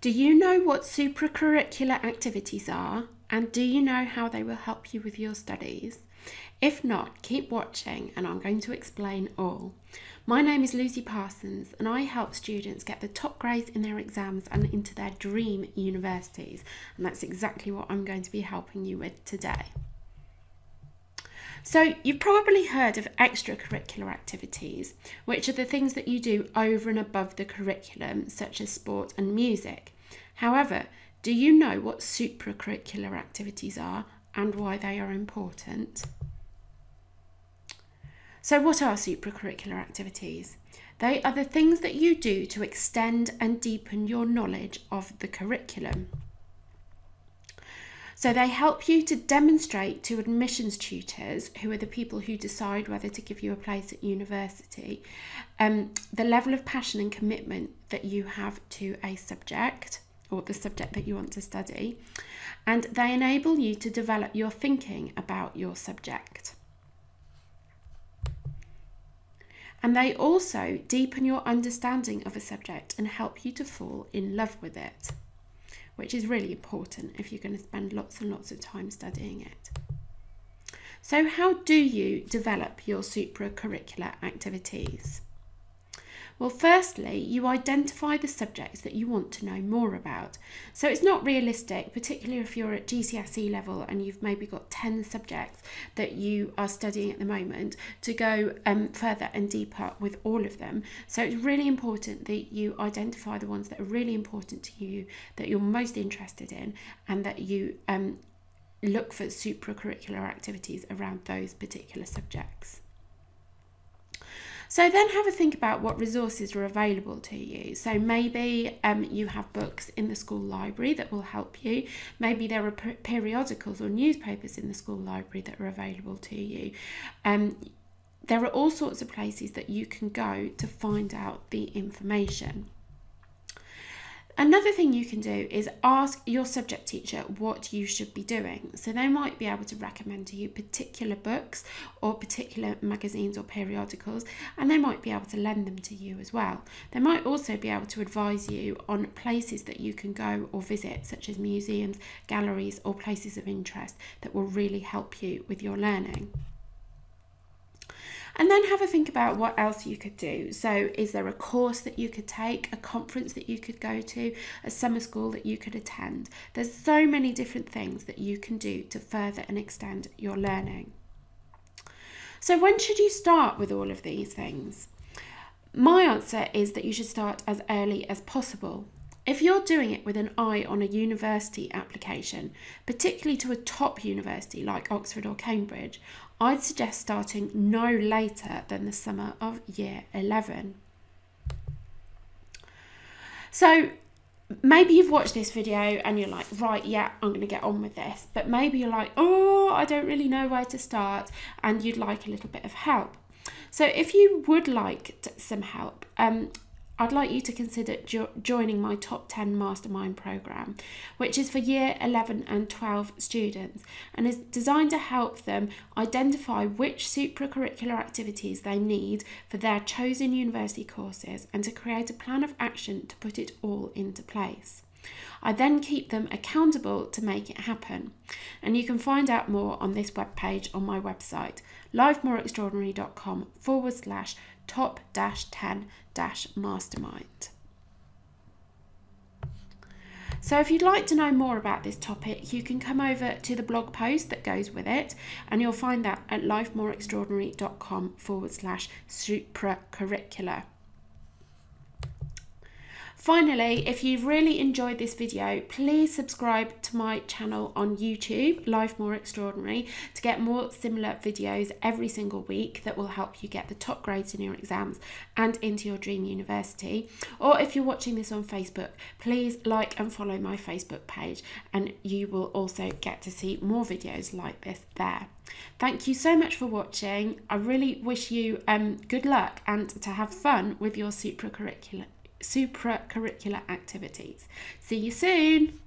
Do you know what supracurricular activities are? And do you know how they will help you with your studies? If not, keep watching and I'm going to explain all. My name is Lucy Parsons and I help students get the top grades in their exams and into their dream universities. And that's exactly what I'm going to be helping you with today. So you've probably heard of extracurricular activities, which are the things that you do over and above the curriculum, such as sport and music. However, do you know what supracurricular activities are and why they are important? So what are supracurricular activities? They are the things that you do to extend and deepen your knowledge of the curriculum. So they help you to demonstrate to admissions tutors, who are the people who decide whether to give you a place at university, the level of passion and commitment that you have to a subject, or the subject that you want to study, and they enable you to develop your thinking about your subject. And they also deepen your understanding of a subject and help you to fall in love with it, which is really important if you're going to spend lots and lots of time studying it. So how do you develop your supracurricular activities? Well, firstly, you identify the subjects that you want to know more about. So it's not realistic, particularly if you're at GCSE level and you've maybe got 10 subjects that you are studying at the moment, to go further and deeper with all of them. So it's really important that you identify the ones that are really important to you, that you're most interested in, and that you look for supracurricular activities around those particular subjects. So then have a think about what resources are available to you. So maybe you have books in the school library that will help you. Maybe there are periodicals or newspapers in the school library that are available to you. There are all sorts of places that you can go to find out the information. Another thing you can do is ask your subject teacher what you should be doing. So they might be able to recommend to you particular books or particular magazines or periodicals, and they might be able to lend them to you as well. They might also be able to advise you on places that you can go or visit, such as museums, galleries, or places of interest that will really help you with your learning. And then have a think about what else you could do. So is there a course that you could take, a conference that you could go to, a summer school that you could attend? There's so many different things that you can do to further and extend your learning. So when should you start with all of these things? My answer is that you should start as early as possible. If you're doing it with an eye on a university application, particularly to a top university like Oxford or Cambridge, I'd suggest starting no later than the summer of year 11. So maybe you've watched this video and you're like, right, yeah, I'm going to get on with this. But maybe you're like, oh, I don't really know where to start, and you'd like a little bit of help. So if you would like some help, I'd like you to consider joining my Top 10 Mastermind programme, which is for year 11 and 12 students and is designed to help them identify which supracurricular activities they need for their chosen university courses and to create a plan of action to put it all into place. I then keep them accountable to make it happen. And you can find out more on this webpage on my website, lifemoreextraordinary.com/top-10-mastermind. So if you'd like to know more about this topic, you can come over to the blog post that goes with it, and you'll find that at lifemoreextraordinary.com/supracurricular. Finally, if you've really enjoyed this video, please subscribe to my channel on YouTube, Life More Extraordinary, to get more similar videos every single week that will help you get the top grades in your exams and into your dream university. Or if you're watching this on Facebook, please like and follow my Facebook page, and you will also get to see more videos like this there. Thank you so much for watching. I really wish you good luck and to have fun with your supracurricular activities. See you soon.